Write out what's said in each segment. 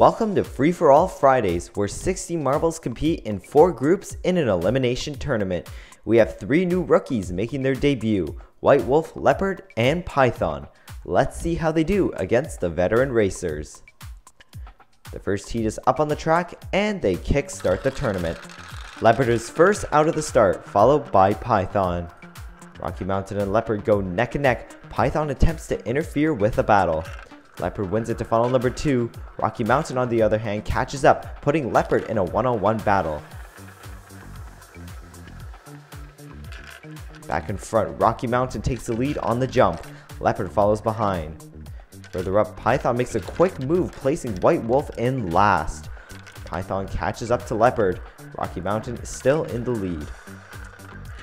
Welcome to Free For All Fridays, where 60 marbles compete in 4 groups in an elimination tournament. We have 3 new rookies making their debut, White Wolf, Leopard, and Python. Let's see how they do against the veteran racers. The first heat is up on the track and they kickstart the tournament. Leopard is first out of the start, followed by Python. Rocky Mountain and Leopard go neck and neck. Python attempts to interfere with the battle. Leopard wins it to funnel number 2. Rocky Mountain, on the other hand, catches up, putting Leopard in a one-on-one battle. Back in front, Rocky Mountain takes the lead on the jump. Leopard follows behind. Further up, Python makes a quick move, placing White Wolf in last. Python catches up to Leopard. Rocky Mountain is still in the lead.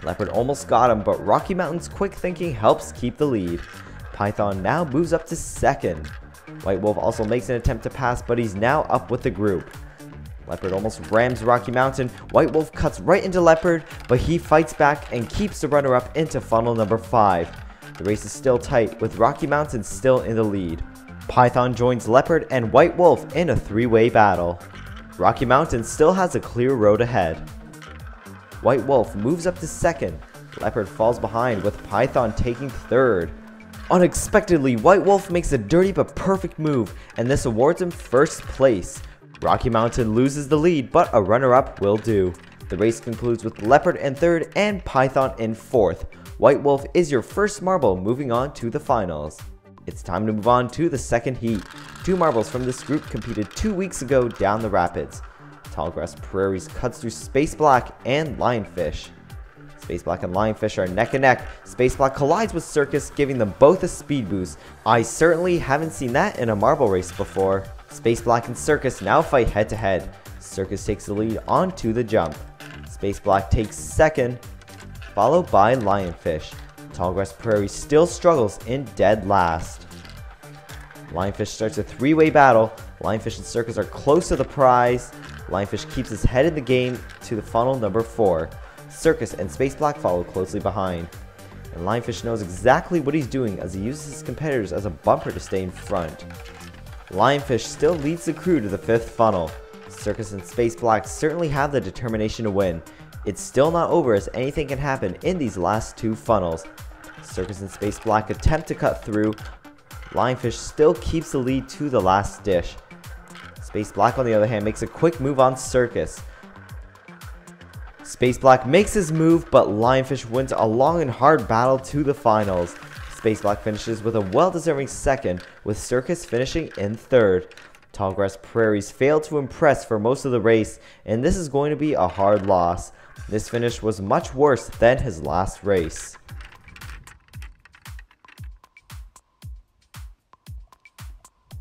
Leopard almost got him, but Rocky Mountain's quick thinking helps keep the lead. Python now moves up to second. White Wolf also makes an attempt to pass, but he's now up with the group. Leopard almost rams Rocky Mountain. White Wolf cuts right into Leopard, but he fights back and keeps the runner-up into funnel number 5. The race is still tight, with Rocky Mountain still in the lead. Python joins Leopard and White Wolf in a 3-way battle. Rocky Mountain still has a clear road ahead. White Wolf moves up to second. Leopard falls behind, with Python taking third. Unexpectedly, White Wolf makes a dirty but perfect move, and this awards him first place. Rocky Mountain loses the lead, but a runner-up will do. The race concludes with Leopard in third and Python in fourth. White Wolf is your first marble, moving on to the finals. It's time to move on to the second heat. 2 marbles from this group competed 2 weeks ago down the rapids. Tallgrass Prairies cuts through Space Black and Lionfish. Space Black and Lionfish are neck and neck. Space Black collides with Circus, giving them both a speed boost. I certainly haven't seen that in a marble race before. Space Black and Circus now fight head to head. Circus takes the lead onto the jump. Space Black takes second, followed by Lionfish. Tallgrass Prairie still struggles in dead last. Lionfish starts a 3-way battle. Lionfish and Circus are close to the prize. Lionfish keeps his head in the game to the funnel number 4. Circus and Space Black follow closely behind. And Lionfish knows exactly what he's doing as he uses his competitors as a bumper to stay in front. Lionfish still leads the crew to the 5th funnel. Circus and Space Black certainly have the determination to win. It's still not over, as anything can happen in these last 2 funnels. Circus and Space Black attempt to cut through. Lionfish still keeps the lead to the last dish. Space Black, on the other hand, makes a quick move on Circus. Space Black makes his move, but Lionfish wins a long and hard battle to the finals. Space Black finishes with a well-deserving second, with Circus finishing in third. Tallgrass Prairies failed to impress for most of the race, and this is going to be a hard loss. This finish was much worse than his last race.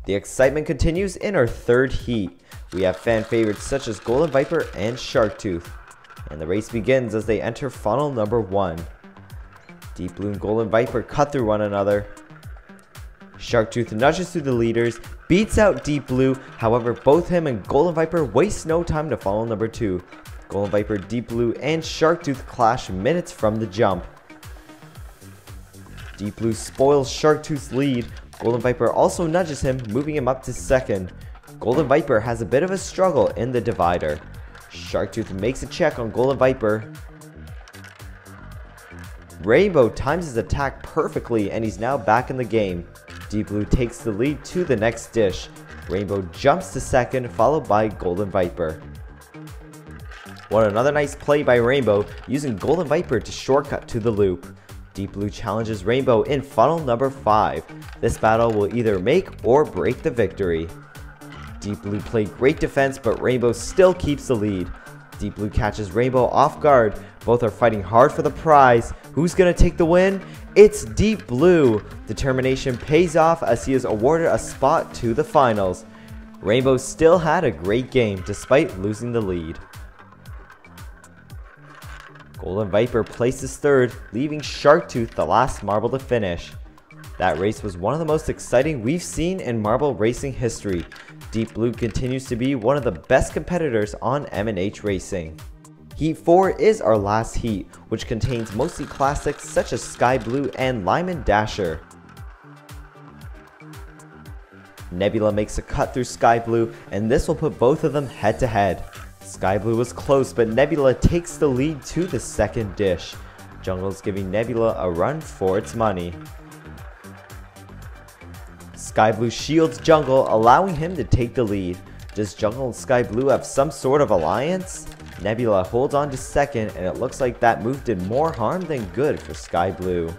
The excitement continues in our third heat. We have fan favorites such as Golden Viper and Sharktooth. And the race begins as they enter funnel number 1. Deep Blue and Golden Viper cut through one another. Sharktooth nudges through the leaders, beats out Deep Blue. However, both him and Golden Viper waste no time to funnel number 2. Golden Viper, Deep Blue, and Sharktooth clash minutes from the jump. Deep Blue spoils Sharktooth's lead. Golden Viper also nudges him, moving him up to second. Golden Viper has a bit of a struggle in the divider. Sharktooth makes a check on Golden Viper. Rainbow times his attack perfectly, and he's now back in the game. Deep Blue takes the lead to the next dish. Rainbow jumps to second, followed by Golden Viper. What another nice play by Rainbow, using Golden Viper to shortcut to the loop. Deep Blue challenges Rainbow in funnel number 5. This battle will either make or break the victory. Deep Blue played great defense, but Rainbow still keeps the lead. Deep Blue catches Rainbow off guard. Both are fighting hard for the prize. Who's gonna take the win? It's Deep Blue. Determination pays off as he is awarded a spot to the finals. Rainbow still had a great game despite losing the lead. Golden Viper places third, leaving Sharktooth the last marble to finish. That race was one of the most exciting we've seen in marble racing history. Deep Blue continues to be one of the best competitors on M&H Racing. Heat 4 is our last heat, which contains mostly classics such as Sky Blue and Lime and Dasher. Nebula makes a cut through Sky Blue, and this will put both of them head to head. Sky Blue was close, but Nebula takes the lead to the second dish. Jungle's giving Nebula a run for its money. Sky Blue shields Jungle, allowing him to take the lead. Does Jungle and Sky Blue have some sort of alliance? Nebula holds on to second, and it looks like that move did more harm than good for Sky Blue.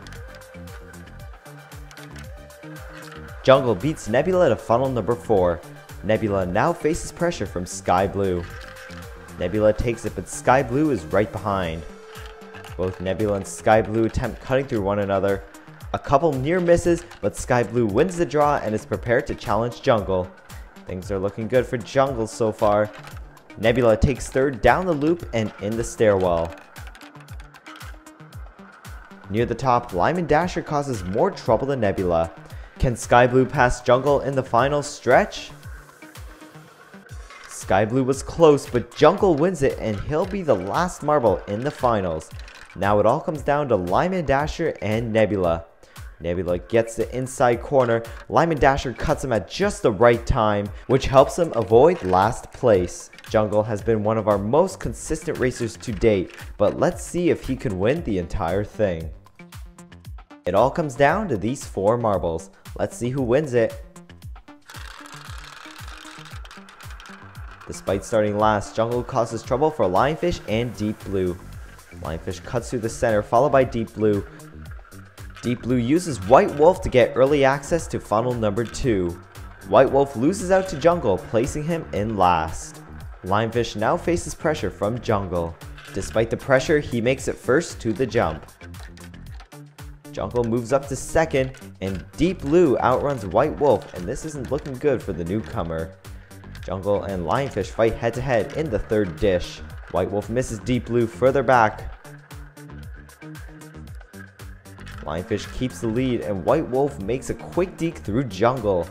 Jungle beats Nebula to funnel number 4. Nebula now faces pressure from Sky Blue. Nebula takes it, but Sky Blue is right behind. Both Nebula and Sky Blue attempt cutting through one another. A couple near misses, but Sky Blue wins the draw and is prepared to challenge Jungle. Things are looking good for Jungle so far. Nebula takes third down the loop and in the stairwell. Near the top, Lime and Dasher causes more trouble than Nebula. Can Sky Blue pass Jungle in the final stretch? Sky Blue was close, but Jungle wins it and he'll be the last marble in the finals. Now it all comes down to Lime and Dasher and Nebula. Nebula gets the inside corner. Lime and Dasher cuts him at just the right time, which helps him avoid last place. Jungle has been one of our most consistent racers to date, but let's see if he can win the entire thing. It all comes down to these 4 marbles. Let's see who wins it. Despite starting last, Jungle causes trouble for Lionfish and Deep Blue. Lionfish cuts through the center, followed by Deep Blue. Deep Blue uses White Wolf to get early access to funnel number 2. White Wolf loses out to Jungle, placing him in last. Lionfish now faces pressure from Jungle. Despite the pressure, he makes it first to the jump. Jungle moves up to second, and Deep Blue outruns White Wolf, and this isn't looking good for the newcomer. Jungle and Lionfish fight head-to-head in the third dish. White Wolf misses Deep Blue further back. Lionfish keeps the lead, and White Wolf makes a quick deke through Jungle.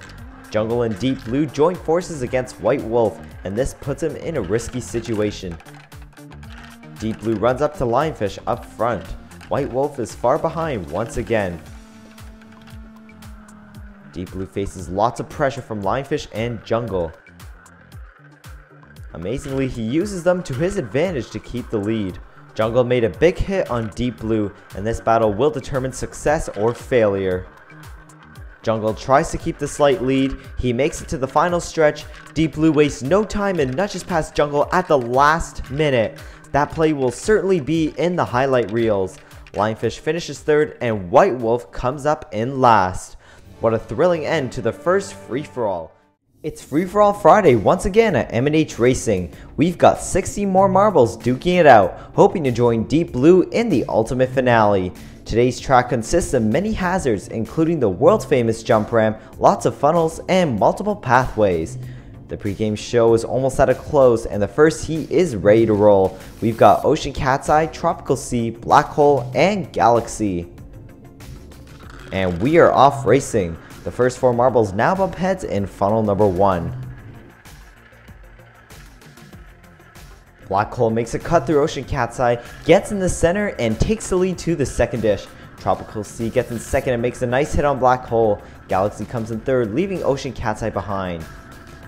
Jungle and Deep Blue join forces against White Wolf, and this puts him in a risky situation. Deep Blue runs up to Lionfish up front. White Wolf is far behind once again. Deep Blue faces lots of pressure from Lionfish and Jungle. Amazingly, he uses them to his advantage to keep the lead. Jungle made a big hit on Deep Blue, and this battle will determine success or failure. Jungle tries to keep the slight lead. He makes it to the final stretch. Deep Blue wastes no time and nudges past Jungle at the last minute. That play will certainly be in the highlight reels. Lionfish finishes third, and White Wolf comes up in last. What a thrilling end to the first free-for-all. It's Free For All Friday once again at M&H Racing. We've got 60 more marbles duking it out, hoping to join Deep Blue in the ultimate finale. Today's track consists of many hazards, including the world-famous jump ramp, lots of funnels, and multiple pathways. The pregame show is almost at a close, and the first heat is ready to roll. We've got Ocean Cat's Eye, Tropical Sea, Black Hole, and Galaxy. And we are off racing. The first 4 marbles now bump heads in funnel number 1. Black Hole makes a cut through Ocean Cat's Eye, gets in the center, and takes the lead to the second dish. Tropical Sea gets in second and makes a nice hit on Black Hole. Galaxy comes in third, leaving Ocean Cat's Eye behind.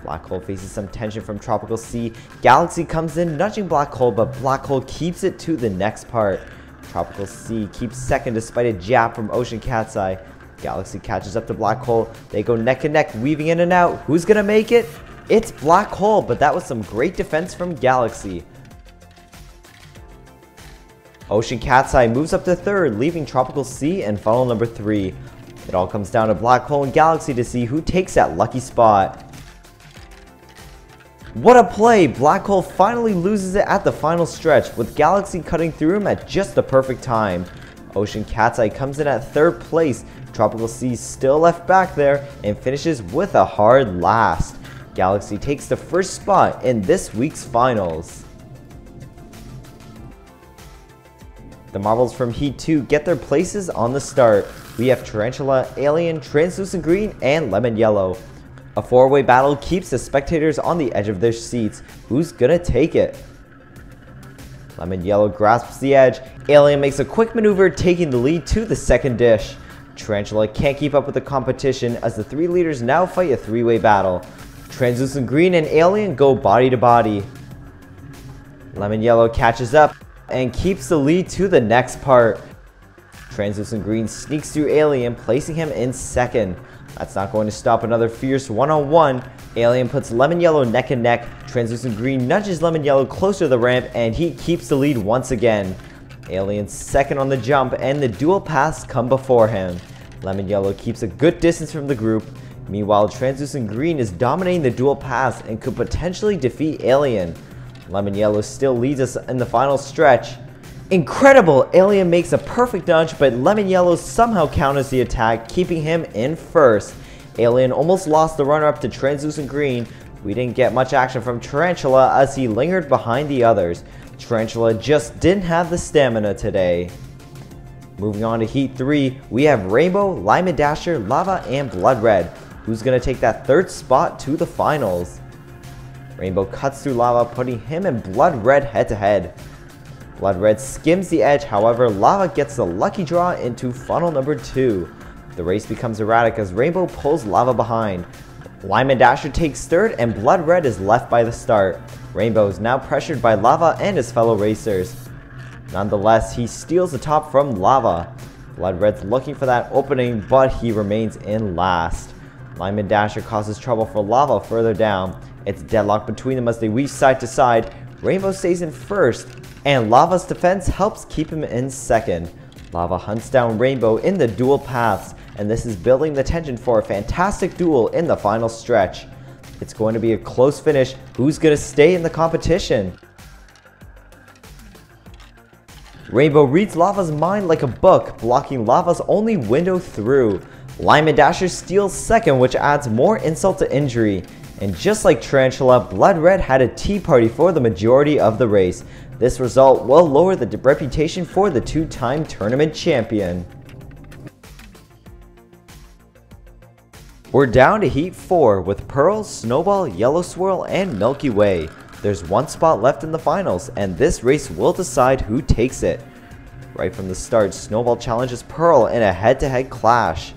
Black Hole faces some tension from Tropical Sea. Galaxy comes in, nudging Black Hole, but Black Hole keeps it to the next part. Tropical Sea keeps second despite a jab from Ocean Cat's Eye. Galaxy catches up to Black Hole. They go neck and neck, weaving in and out. Who's gonna make it? It's Black Hole, but that was some great defense from Galaxy. Ocean Cat's Eye moves up to third, leaving Tropical Sea in funnel number 3. It all comes down to Black Hole and Galaxy to see who takes that lucky spot. What a play! Black Hole finally loses it at the final stretch, with Galaxy cutting through him at just the perfect time. Ocean Cat's Eye comes in at third place. Tropical Sea still left back there and finishes with a hard last. Galaxy takes the first spot in this week's finals. The marbles from Heat 2 get their places on the start. We have Tarantula, Alien, Translucent Green, and Lemon Yellow. A 4-way battle keeps the spectators on the edge of their seats. Who's gonna take it? Lemon Yellow grasps the edge. Alien makes a quick maneuver, taking the lead to the second dish. Tarantula can't keep up with the competition as the three leaders now fight a three-way battle. Translucent Green and Alien go body to body. Lemon Yellow catches up and keeps the lead to the next part. Translucent Green sneaks through Alien, placing him in second. That's not going to stop another fierce one-on-one. Alien puts Lemon Yellow neck and neck. Translucent Green nudges Lemon Yellow closer to the ramp and he keeps the lead once again. Alien's second on the jump and the dual paths come before him. Lemon Yellow keeps a good distance from the group. Meanwhile, Translucent Green is dominating the dual paths and could potentially defeat Alien. Lemon Yellow still leads us in the final stretch. Incredible! Alien makes a perfect dodge, but Lemon Yellow somehow counters the attack, keeping him in first. Alien almost lost the runner-up to Translucent Green. We didn't get much action from Tarantula as he lingered behind the others. Tarantula just didn't have the stamina today. Moving on to Heat 3, we have Rainbow, Lime and Dasher, Lava, and Blood Red. Who's going to take that third spot to the finals? Rainbow cuts through Lava, putting him and Blood Red head to head. Blood Red skims the edge, however, Lava gets the lucky draw into funnel number 2. The race becomes erratic as Rainbow pulls Lava behind. Lime and Dasher takes third and Blood Red is left by the start. Rainbow is now pressured by Lava and his fellow racers. Nonetheless, he steals the top from Lava. Blood Red's looking for that opening, but he remains in last. Lime and Dasher causes trouble for Lava further down. It's deadlocked between them as they weave side to side. Rainbow stays in first, and Lava's defense helps keep him in second. Lava hunts down Rainbow in the dual paths, and this is building the tension for a fantastic duel in the final stretch. It's going to be a close finish. Who's going to stay in the competition? Rainbow reads Lava's mind like a book, blocking Lava's only window through. Lime and Dasher steals second, which adds more insult to injury. And just like Tarantula, Blood Red had a tea party for the majority of the race. This result will lower the reputation for the two-time tournament champion. We're down to Heat 4 with Pearl, Snowball, Yellow Swirl, and Milky Way. There's one spot left in the finals, and this race will decide who takes it. Right from the start, Snowball challenges Pearl in a head-to-head clash.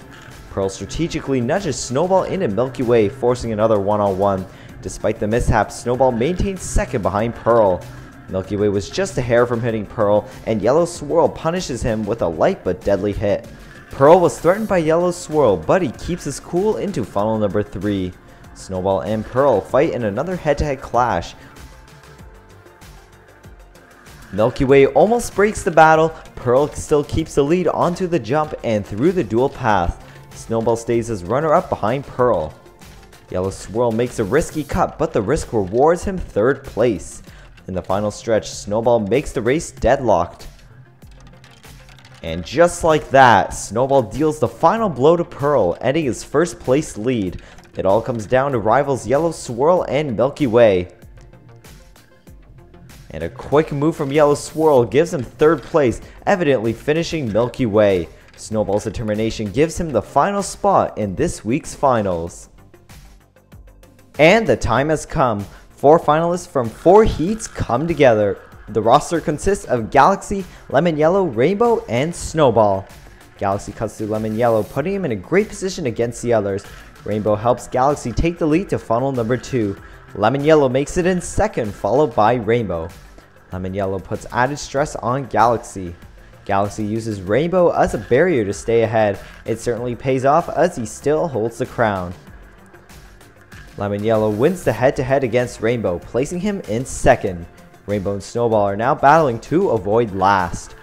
Pearl strategically nudges Snowball into Milky Way, forcing another one-on-one. Despite the mishap, Snowball maintains second behind Pearl. Milky Way was just a hair from hitting Pearl, and Yellow Swirl punishes him with a light but deadly hit. Pearl was threatened by Yellow Swirl, but he keeps his cool into funnel number 3. Snowball and Pearl fight in another head-to-head clash. Milky Way almost breaks the battle. Pearl still keeps the lead onto the jump and through the dual path. Snowball stays as runner-up behind Pearl. Yellow Swirl makes a risky cut, but the risk rewards him third place. In the final stretch, Snowball makes the race deadlocked. And just like that, Snowball deals the final blow to Pearl, ending his first place lead. It all comes down to rivals Yellow Swirl and Milky Way. And a quick move from Yellow Swirl gives him third place, evidently finishing Milky Way. Snowball's determination gives him the final spot in this week's finals. And the time has come. 4 finalists from 4 heats come together. The roster consists of Galaxy, Lemon Yellow, Rainbow, and Snowball. Galaxy cuts through Lemon Yellow, putting him in a great position against the others. Rainbow helps Galaxy take the lead to funnel number 2. Lemon Yellow makes it in second, followed by Rainbow. Lemon Yellow puts added stress on Galaxy. Galaxy uses Rainbow as a barrier to stay ahead. It certainly pays off as he still holds the crown. Lemon Yellow wins the head-to-head against Rainbow, placing him in second. Rainbow and Snowball are now battling to avoid last.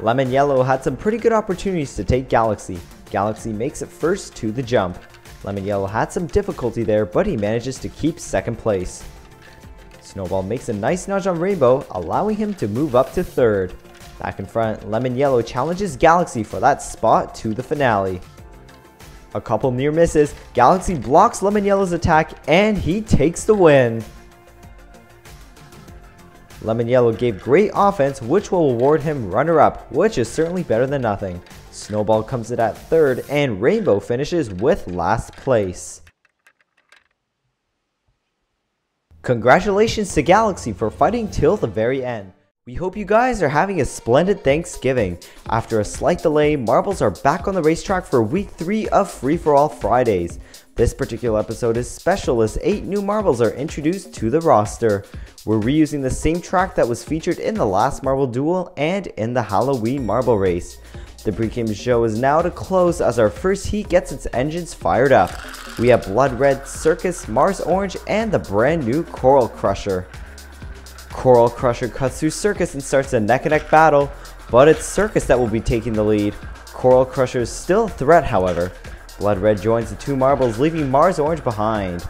Lemon Yellow had some pretty good opportunities to take Galaxy. Galaxy makes it first to the jump. Lemon Yellow had some difficulty there, but he manages to keep second place. Snowball makes a nice nudge on Rainbow, allowing him to move up to third. Back in front, Lemon Yellow challenges Galaxy for that spot to the finale. A couple near misses, Galaxy blocks Lemon Yellow's attack, and he takes the win. Lemon Yellow gave great offense, which will award him runner-up, which is certainly better than nothing. Snowball comes in at third, and Rainbow finishes with last place. Congratulations to Galaxy for fighting till the very end. We hope you guys are having a splendid Thanksgiving. After a slight delay, marbles are back on the racetrack for week 3 of Free For All Fridays. This particular episode is special as 8 new marbles are introduced to the roster. We're reusing the same track that was featured in the last marble duel and in the Halloween marble race. The pregame show is now to close as our first heat gets its engines fired up. We have Blood Red, Circus, Mars Orange, and the brand new Coral Crusher. Coral Crusher cuts through Circus and starts a neck-and-neck battle, but it's Circus that will be taking the lead. Coral Crusher is still a threat, however. Blood Red joins the 2 marbles, leaving Mars Orange behind.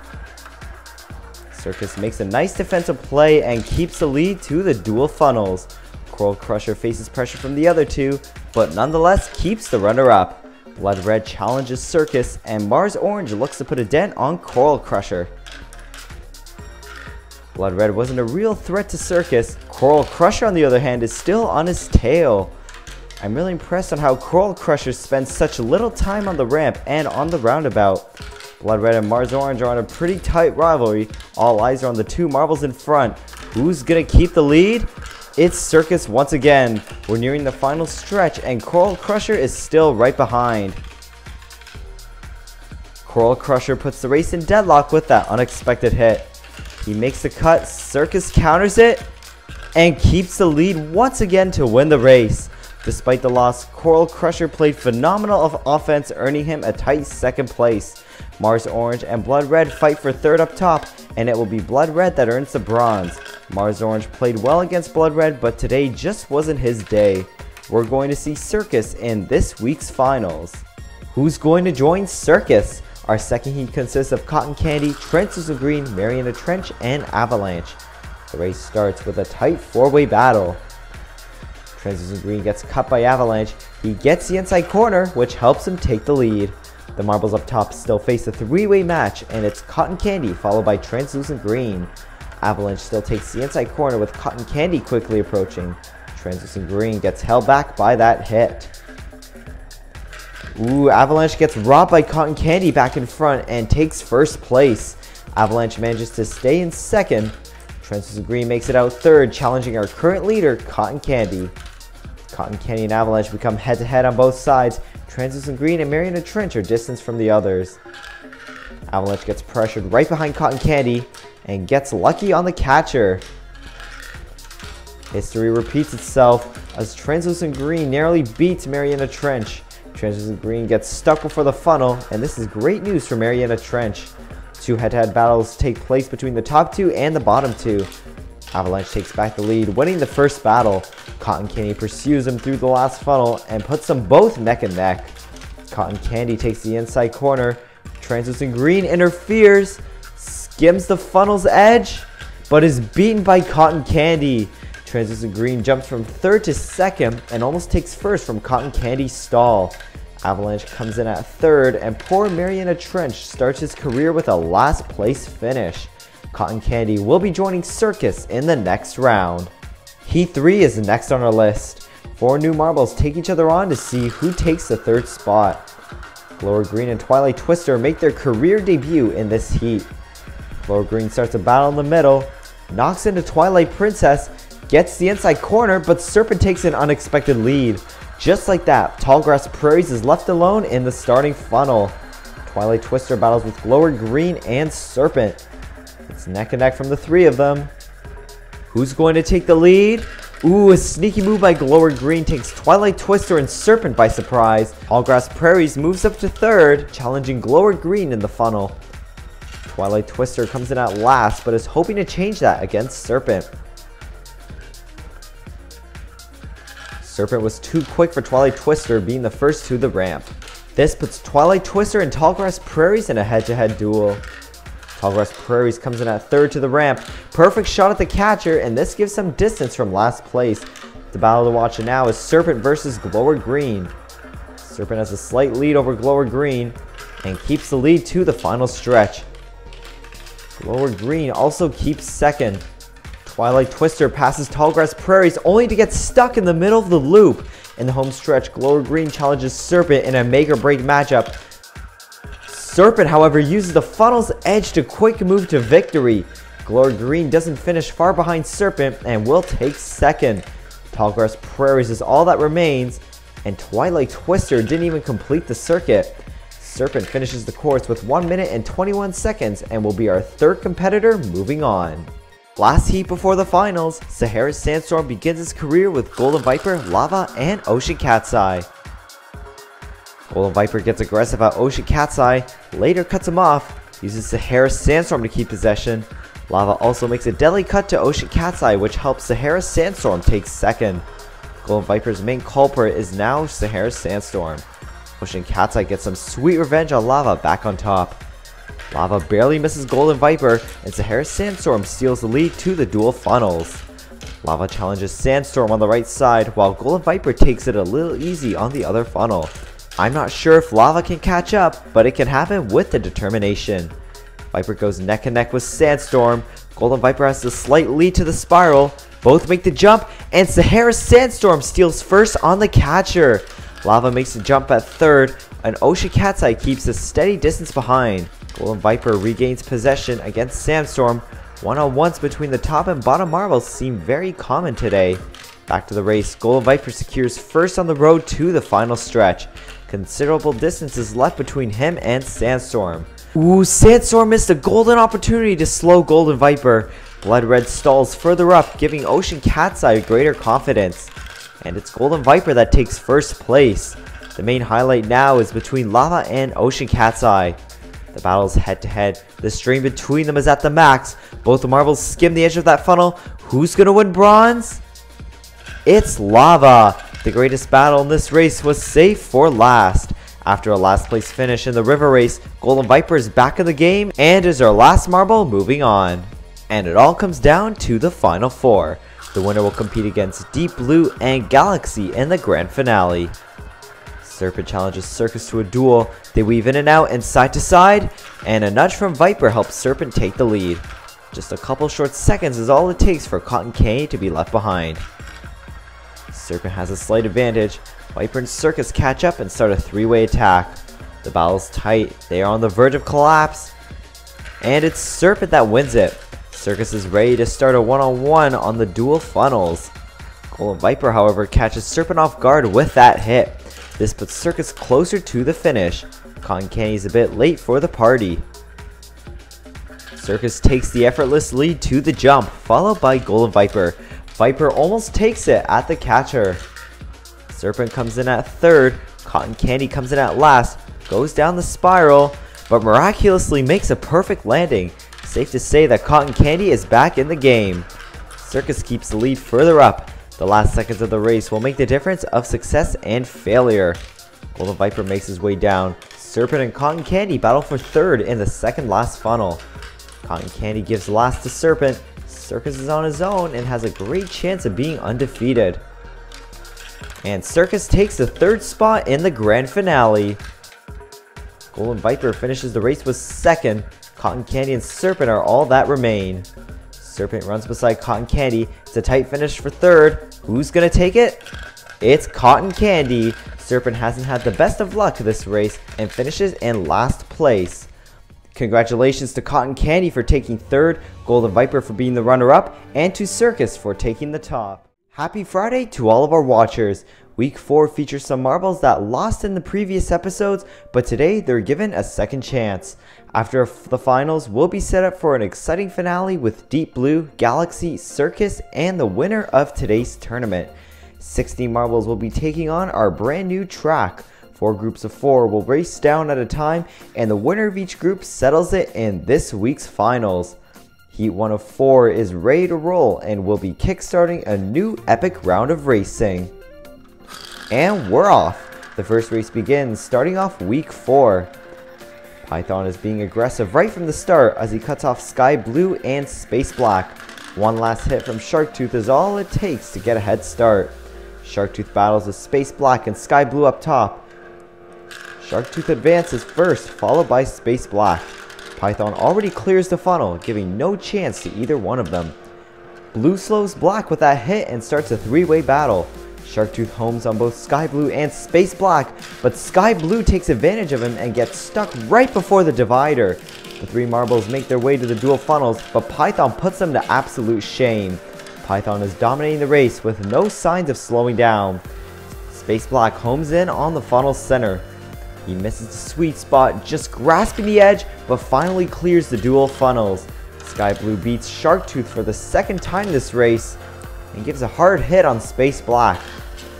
Circus makes a nice defensive play and keeps the lead to the dual funnels. Coral Crusher faces pressure from the other 2, but nonetheless keeps the runner-up. Blood Red challenges Circus, and Mars Orange looks to put a dent on Coral Crusher. Blood Red wasn't a real threat to Circus. Coral Crusher, on the other hand, is still on his tail. I'm really impressed on how Coral Crusher spends such little time on the ramp and on the roundabout. Blood Red and Mars Orange are on a pretty tight rivalry. All eyes are on the 2 marbles in front. Who's gonna keep the lead? It's Circus once again. We're nearing the final stretch and Coral Crusher is still right behind. Coral Crusher puts the race in deadlock with that unexpected hit. He makes the cut, Circus counters it, and keeps the lead once again to win the race. Despite the loss, Coral Crusher played phenomenal of offense, earning him a tight second place. Mars Orange and Blood Red fight for third up top, and it will be Blood Red that earns the bronze. Mars Orange played well against Blood Red, but today just wasn't his day. We're going to see Circus in this week's finals. Who's going to join Circus? Our second heat consists of Cotton Candy, Translucent Green, Mariana Trench, and Avalanche. The race starts with a tight 4-way battle. Translucent Green gets cut by Avalanche. He gets the inside corner, which helps him take the lead. The marbles up top still face a 3-way match, and it's Cotton Candy followed by Translucent Green. Avalanche still takes the inside corner with Cotton Candy quickly approaching. Translucent Green gets held back by that hit. Ooh, Avalanche gets robbed by Cotton Candy back in front and takes first place. Avalanche manages to stay in second. Translucent Green makes it out third, challenging our current leader, Cotton Candy. Cotton Candy and Avalanche become head-to-head on both sides. Translucent Green and Mariana Trench are distanced from the others. Avalanche gets pressured right behind Cotton Candy and gets lucky on the catcher. History repeats itself as Translucent Green narrowly beats Mariana Trench. Translucent Green gets stuck before the funnel, and this is great news for Mariana Trench. 2 head-to-head battles take place between the top 2 and the bottom 2. Avalanche takes back the lead, winning the first battle. Cotton Candy pursues him through the last funnel and puts them both neck and neck. Cotton Candy takes the inside corner. Translucent Green interferes, skims the funnel's edge, but is beaten by Cotton Candy. Translucent Green jumps from third to second and almost takes first from Cotton Candy's stall. Avalanche comes in at third and poor Mariana Trench starts his career with a last place finish. Cotton Candy will be joining Circus in the next round. Heat 3 is next on our list. 4 new marbles take each other on to see who takes the third spot. Glower Green and Twilight Twister make their career debut in this heat. Glower Green starts a battle in the middle, knocks into Twilight Princess, gets the inside corner, but Serpent takes an unexpected lead. Just like that, Tallgrass Prairies is left alone in the starting funnel. Twilight Twister battles with Glower Green and Serpent. It's neck and neck from the 3 of them. Who's going to take the lead? Ooh, a sneaky move by Glower Green takes Twilight Twister and Serpent by surprise. Tallgrass Prairies moves up to third, challenging Glower Green in the funnel. Twilight Twister comes in at last, but is hoping to change that against Serpent. Serpent was too quick for Twilight Twister, being the first to the ramp. This puts Twilight Twister and Tallgrass Prairies in a head-to-head duel. Tallgrass Prairies comes in at third to the ramp. Perfect shot at the catcher, and this gives some distance from last place. The battle to watch now is Serpent versus Glower Green. Serpent has a slight lead over Glower Green and keeps the lead to the final stretch. Glower Green also keeps second. Twilight Twister passes Tallgrass Prairies only to get stuck in the middle of the loop. In the home stretch, Glower Green challenges Serpent in a make-or-break matchup. Serpent, however, uses the funnel's edge to quick move to victory. Glory Green doesn't finish far behind Serpent and will take second. Tallgrass Prairies is all that remains, and Twilight Twister didn't even complete the circuit. Serpent finishes the course with 1 minute and 21 seconds and will be our third competitor moving on. Last heat before the finals, Sahara Sandstorm begins its career with Golden Viper, Lava, and Ocean Cat's Eye. Golden Viper gets aggressive at Ocean Cat's Eye, later cuts him off, uses Sahara Sandstorm to keep possession. Lava also makes a deadly cut to Ocean Cat's Eye, which helps Sahara Sandstorm take second. Golden Viper's main culprit is now Sahara Sandstorm. Ocean Cat's Eye gets some sweet revenge on Lava back on top. Lava barely misses Golden Viper, and Sahara Sandstorm steals the lead to the dual funnels. Lava challenges Sandstorm on the right side, while Golden Viper takes it a little easy on the other funnel. I'm not sure if Lava can catch up, but it can happen with the determination. Viper goes neck and neck with Sandstorm. Golden Viper has a slight lead to the spiral. Both make the jump, and Sahara Sandstorm steals first on the catcher. Lava makes the jump at third, and Ocean Cat's Eye keeps a steady distance behind. Golden Viper regains possession against Sandstorm. One-on-ones between the top and bottom marbles seem very common today. Back to the race, Golden Viper secures first on the road to the final stretch. Considerable distance is left between him and Sandstorm. Ooh, Sandstorm missed a golden opportunity to slow Golden Viper. Blood Red stalls further up, giving Ocean Cat's Eye greater confidence. And it's Golden Viper that takes first place. The main highlight now is between Lava and Ocean Cat's Eye. The battle is head-to-head. The strain between them is at the max. Both the marbles skim the edge of that funnel. Who's gonna win bronze? It's Lava! The greatest battle in this race was saved for last. After a last place finish in the river race, Golden Viper is back in the game and is our last marble moving on. And it all comes down to the final four. The winner will compete against Deep Blue and Galaxy in the grand finale. Serpent challenges Circus to a duel. They weave in and out and side to side, and a nudge from Viper helps Serpent take the lead. Just a couple short seconds is all it takes for Cotton Candy to be left behind. Serpent has a slight advantage. Viper and Circus catch up and start a three-way attack. The battle's tight. They are on the verge of collapse. And it's Serpent that wins it. Circus is ready to start a one-on-one on the dual funnels. Golden Viper, however, catches Serpent off guard with that hit. This puts Circus closer to the finish. Cotton Candy is a bit late for the party. Circus takes the effortless lead to the jump, followed by Golden Viper. Viper almost takes it at the catcher. Serpent comes in at third. Cotton Candy comes in at last, goes down the spiral, but miraculously makes a perfect landing. Safe to say that Cotton Candy is back in the game. Circus keeps the lead further up. The last seconds of the race will make the difference of success and failure. Golden Viper makes his way down. Serpent and Cotton Candy battle for third in the second last funnel. Cotton Candy gives last to Serpent. Circus is on his own and has a great chance of being undefeated. And Circus takes the third spot in the grand finale. Golden Viper finishes the race with second. Cotton Candy and Serpent are all that remain. Serpent runs beside Cotton Candy. It's a tight finish for third. Who's gonna take it? It's Cotton Candy. Serpent hasn't had the best of luck this race and finishes in last place. Congratulations to Cotton Candy for taking third, Golden Viper for being the runner-up, and to Circus for taking the top. Happy Friday to all of our watchers. Week 4 features some marbles that lost in the previous episodes, but today they're given a second chance. After the finals, we'll be set up for an exciting finale with Deep Blue, Galaxy, Circus, and the winner of today's tournament. 16 marbles will be taking on our brand new track. 4 groups of 4 will race down at a time, and the winner of each group settles it in this week's finals. Heat 1 of 4 is ready to roll and will be kickstarting a new epic round of racing. And we're off! The first race begins, starting off week 4. Python is being aggressive right from the start as he cuts off Sky Blue and Space Black. One last hit from Sharktooth is all it takes to get a head start. Sharktooth battles with Space Black and Sky Blue up top. Sharktooth advances first, followed by Space Black. Python already clears the funnel, giving no chance to either one of them. Blue slows Black with that hit and starts a three-way battle. Sharktooth homes on both Sky Blue and Space Black, but Sky Blue takes advantage of him and gets stuck right before the divider. The three marbles make their way to the dual funnels, but Python puts them to absolute shame. Python is dominating the race with no signs of slowing down. Space Black homes in on the funnel center. He misses the sweet spot, just grasping the edge, but finally clears the dual funnels. Sky Blue beats Sharktooth for the second time this race and gives a hard hit on Space Black.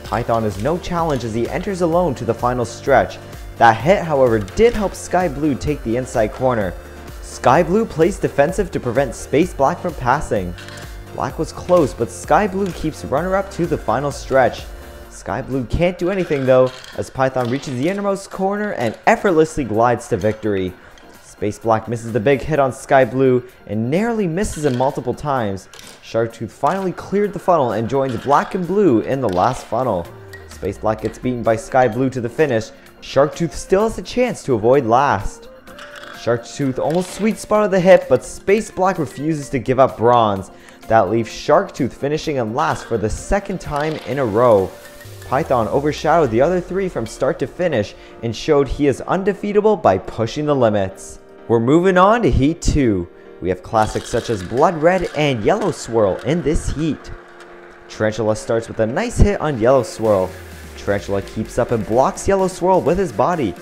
Python is no challenge as he enters alone to the final stretch. That hit, however, did help Sky Blue take the inside corner. Sky Blue plays defensive to prevent Space Black from passing. Black was close, but Sky Blue keeps runner-up to the final stretch. Sky Blue can't do anything though, as Python reaches the innermost corner and effortlessly glides to victory. Space Black misses the big hit on Sky Blue and narrowly misses him multiple times. Sharktooth finally cleared the funnel and joins Black and Blue in the last funnel. Space Black gets beaten by Sky Blue to the finish. Sharktooth still has a chance to avoid last. Sharktooth almost sweet spotted the hit, but Space Black refuses to give up bronze. That leaves Sharktooth finishing in last for the second time in a row. Python overshadowed the other three from start to finish and showed he is undefeatable by pushing the limits. We're moving on to Heat 2. We have classics such as Blood Red and Yellow Swirl in this heat. Tarantula starts with a nice hit on Yellow Swirl. Tarantula keeps up and blocks Yellow Swirl with his body.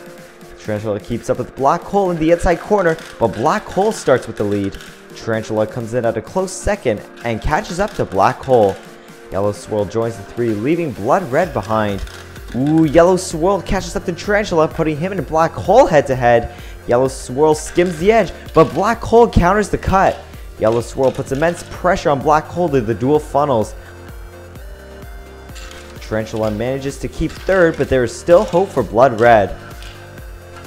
Tarantula keeps up with Black Hole in the inside corner, but Black Hole starts with the lead. Tarantula comes in at a close second and catches up to Black Hole. Yellow Swirl joins the three, leaving Blood Red behind. Ooh, Yellow Swirl catches up to Tarantula, putting him and Black Hole head to head. Yellow Swirl skims the edge, but Black Hole counters the cut. Yellow Swirl puts immense pressure on Black Hole to the dual funnels. Tarantula manages to keep third, but there is still hope for Blood Red.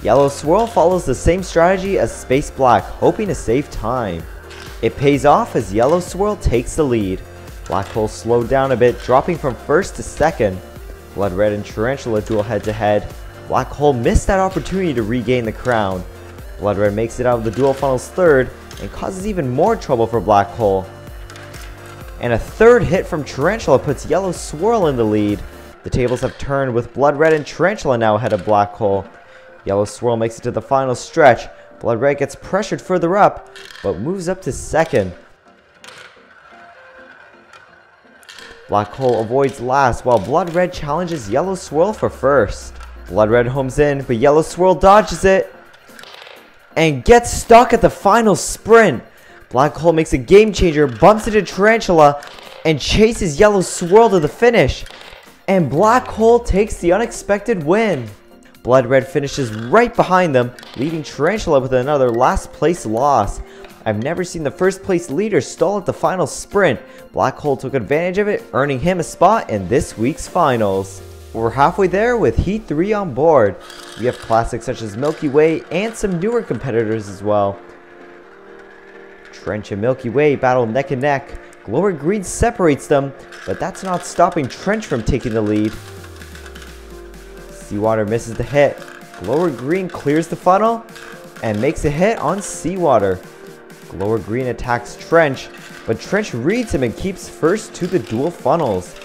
Yellow Swirl follows the same strategy as Space Black, hoping to save time. It pays off as Yellow Swirl takes the lead. Black Hole slowed down a bit, dropping from first to second. Blood Red and Tarantula duel head-to-head. Black Hole missed that opportunity to regain the crown. Blood Red makes it out of the dual funnels third and causes even more trouble for Black Hole. And a third hit from Tarantula puts Yellow Swirl in the lead. The tables have turned with Blood Red and Tarantula now ahead of Black Hole. Yellow Swirl makes it to the final stretch. Blood Red gets pressured further up, but moves up to second. Black Hole avoids last while Blood Red challenges Yellow Swirl for first. Blood Red homes in, but Yellow Swirl dodges it and gets stuck at the final sprint. Black Hole makes a game changer, bumps into Tarantula, and chases Yellow Swirl to the finish. And Black Hole takes the unexpected win. Blood Red finishes right behind them, leaving Tarantula with another last place loss. I've never seen the first place leader stall at the final sprint. Black Hole took advantage of it, earning him a spot in this week's finals. We're halfway there with Heat 3 on board. We have classics such as Milky Way and some newer competitors as well. Trench and Milky Way battle neck and neck. Glower Green separates them, but that's not stopping Trench from taking the lead. Seawater misses the hit. Glower Green clears the funnel and makes a hit on Seawater. Glower Green attacks Trench, but Trench reads him and keeps first to the dual funnels.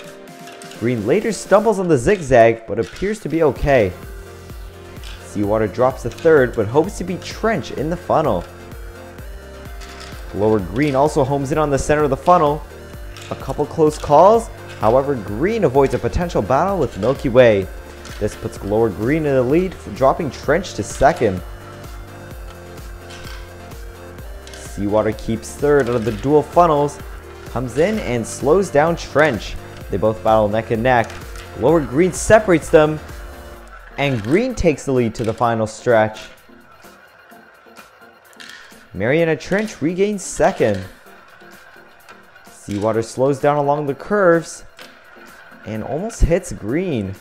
Green later stumbles on the zigzag, but appears to be okay. Seawater drops the third, but hopes to beat Trench in the funnel. Glower Green also homes in on the center of the funnel. A couple close calls, however Green avoids a potential battle with Milky Way. This puts Glower Green in the lead, dropping Trench to second. Seawater keeps third out of the dual funnels, comes in and slows down Trench. They both battle neck and neck. Glower Green separates them, and Green takes the lead to the final stretch. Mariana Trench regains second. Seawater slows down along the curves and almost hits Green.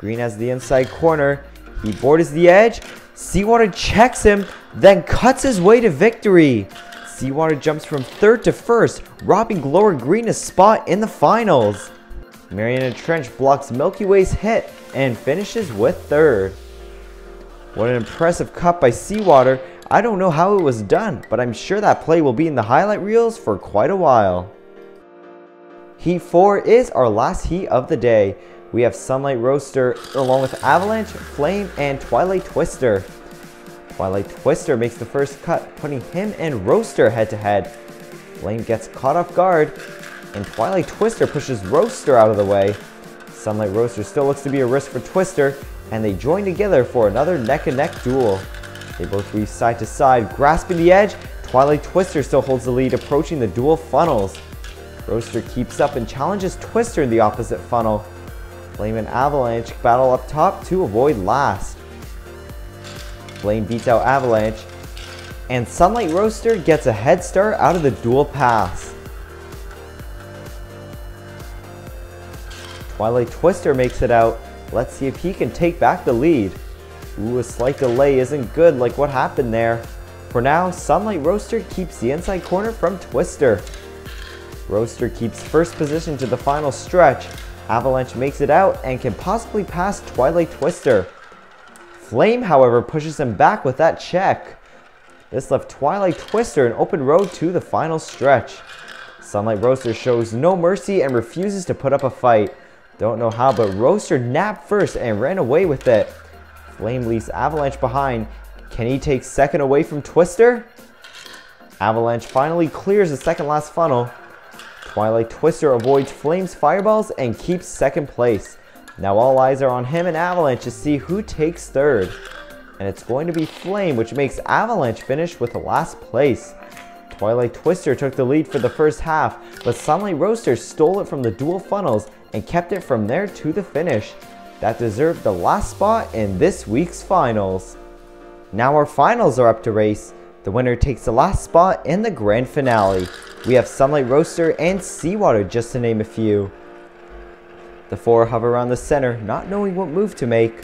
Green has the inside corner. He borders the edge. Seawater checks him, then cuts his way to victory. Seawater jumps from third to first, robbing Glower Green a spot in the finals. Mariana Trench blocks Milky Way's hit and finishes with third. What an impressive cut by Seawater. I don't know how it was done, but I'm sure that play will be in the highlight reels for quite a while. Heat 4 is our last heat of the day. We have Sunlight Roaster along with Avalanche, Flame, and Twilight Twister. Twilight Twister makes the first cut, putting him and Roaster head-to-head. Blaine gets caught off guard, and Twilight Twister pushes Roaster out of the way. Sunlight Roaster still looks to be a risk for Twister, and they join together for another neck-and-neck duel. They both weave side to side, grasping the edge. Twilight Twister still holds the lead, approaching the dual funnels. Roaster keeps up and challenges Twister in the opposite funnel. Flame and Avalanche battle up top to avoid last. Flame beats out Avalanche, and Sunlight Roaster gets a head start out of the dual pass. Twilight Twister makes it out. Let's see if he can take back the lead. Ooh, a slight delay isn't good, like what happened there. For now, Sunlight Roaster keeps the inside corner from Twister. Roaster keeps first position to the final stretch. Avalanche makes it out and can possibly pass Twilight Twister. Flame, however, pushes him back with that check. This left Twilight Twister an open road to the final stretch. Sunlight Roaster shows no mercy and refuses to put up a fight. Don't know how, but Roaster napped first and ran away with it. Flame leaves Avalanche behind. Can he take second away from Twister? Avalanche finally clears the second last funnel. Twilight Twister avoids Flame's fireballs and keeps second place. Now all eyes are on him and Avalanche to see who takes third. And it's going to be Flame, which makes Avalanche finish with the last place. Twilight Twister took the lead for the first half, but Sunlight Roaster stole it from the dual funnels and kept it from there to the finish. That deserved the last spot in this week's finals. Now our finals are up to race. The winner takes the last spot in the grand finale. We have Sunlight Roaster and Seawater, just to name a few. The four hover around the center, not knowing what move to make.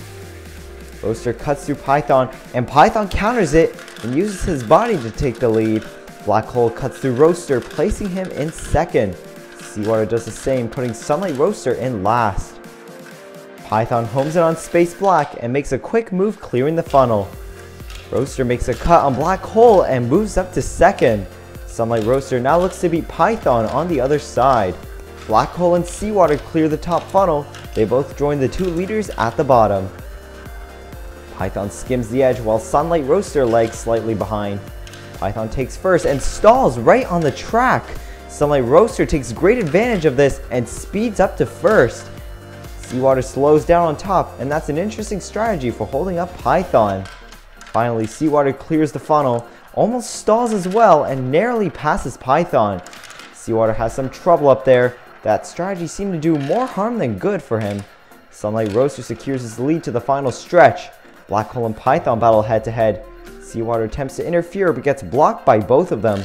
Roaster cuts through Python, and Python counters it and uses his body to take the lead. Black Hole cuts through Roaster, placing him in second. Seawater does the same, putting Sunlight Roaster in last. Python homes it on Space Black and makes a quick move, clearing the funnel. Roaster makes a cut on Black Hole and moves up to second. Sunlight Roaster now looks to beat Python on the other side. Black Hole and Seawater clear the top funnel. They both join the two leaders at the bottom. Python skims the edge while Sunlight Roaster lags slightly behind. Python takes first and stalls right on the track. Sunlight Roaster takes great advantage of this and speeds up to first. Seawater slows down on top, and that's an interesting strategy for holding up Python. Finally, Seawater clears the funnel, almost stalls as well, and narrowly passes Python. Seawater has some trouble up there. That strategy seemed to do more harm than good for him. Sunlight Roaster secures his lead to the final stretch. Black Hole and Python battle head-to-head. Seawater attempts to interfere but gets blocked by both of them.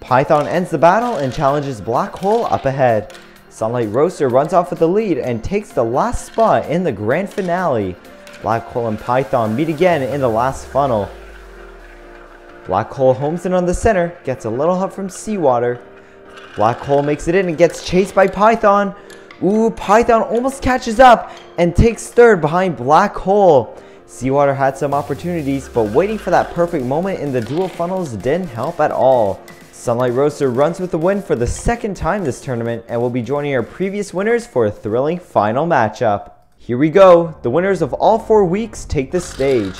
Python ends the battle and challenges Black Hole up ahead. Sunlight Roaster runs off with the lead and takes the last spot in the grand finale. Black Hole and Python meet again in the last funnel. Black Hole homes in on the center, gets a little help from Seawater. Black Hole makes it in and gets chased by Python. Ooh, Python almost catches up and takes third behind Black Hole. Seawater had some opportunities, but waiting for that perfect moment in the dual funnels didn't help at all. Sunlight Roaster runs with the win for the second time this tournament and will be joining our previous winners for a thrilling final matchup. Here we go! The winners of all 4 weeks take the stage.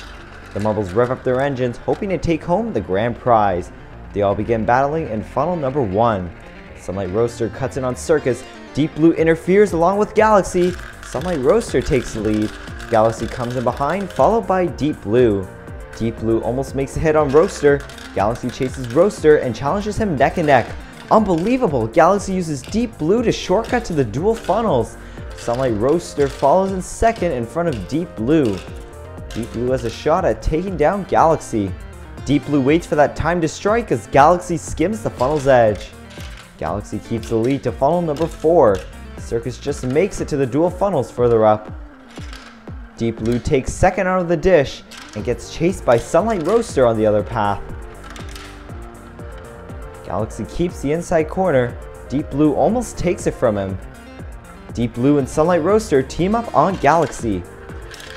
The marbles rev up their engines, hoping to take home the grand prize. They all begin battling in funnel number 1. Sunlight Roaster cuts in on Circus. Deep Blue interferes along with Galaxy. Sunlight Roaster takes the lead. Galaxy comes in behind, followed by Deep Blue. Deep Blue almost makes a hit on Roaster. Galaxy chases Roaster and challenges him neck and neck. Unbelievable! Galaxy uses Deep Blue to shortcut to the dual funnels. Sunlight Roaster follows in second in front of Deep Blue. Deep Blue has a shot at taking down Galaxy. Deep Blue waits for that time to strike as Galaxy skims the funnel's edge. Galaxy keeps the lead to funnel number 4. Circus just makes it to the dual funnels further up. Deep Blue takes second out of the dish and gets chased by Sunlight Roaster on the other path. Galaxy keeps the inside corner. Deep Blue almost takes it from him. Deep Blue and Sunlight Roaster team up on Galaxy.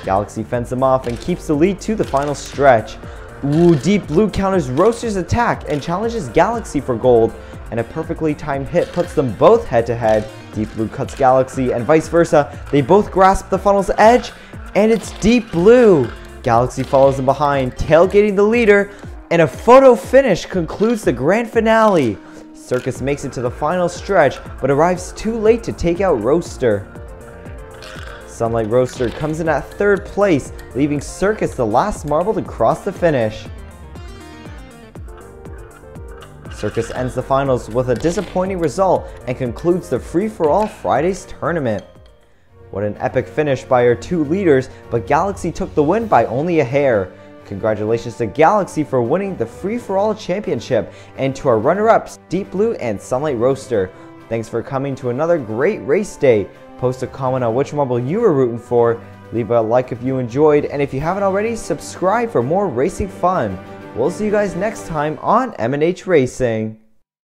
Galaxy fends them off and keeps the lead to the final stretch. Ooh, Deep Blue counters Roaster's attack and challenges Galaxy for gold, and a perfectly timed hit puts them both head-to-head. Deep Blue cuts Galaxy and vice versa. They both grasp the funnel's edge, and it's Deep Blue! Galaxy follows them behind, tailgating the leader, and a photo finish concludes the grand finale. Circus makes it to the final stretch, but arrives too late to take out Roaster. Sunlight Roaster comes in at third place, leaving Circus the last marble to cross the finish. Circus ends the finals with a disappointing result and concludes the Free For All Fridays tournament. What an epic finish by our two leaders, but Galaxy took the win by only a hair. Congratulations to Galaxy for winning the Free For All Championship, and to our runner-ups, Deep Blue and Sunlight Roaster. Thanks for coming to another great race day. Post a comment on which marble you were rooting for, leave a like if you enjoyed, and if you haven't already, subscribe for more racing fun. We'll see you guys next time on M&H Racing.